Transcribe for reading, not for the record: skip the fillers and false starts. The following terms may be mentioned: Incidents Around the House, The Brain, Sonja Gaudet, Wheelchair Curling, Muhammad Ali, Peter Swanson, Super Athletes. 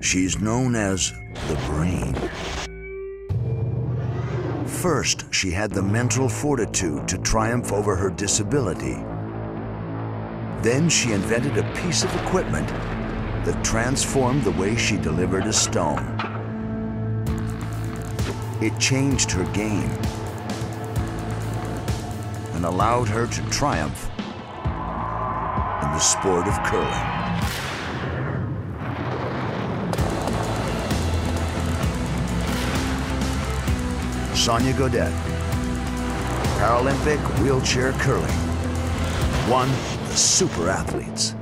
She's known as the brain. First, she had the mental fortitude to triumph over her disability. Then she invented a piece of equipment that transformed the way she delivered a stone. It changed her game and allowed her to triumph in the sport of curling. Sonja Gaudet, Paralympic wheelchair curling, one of the super athletes.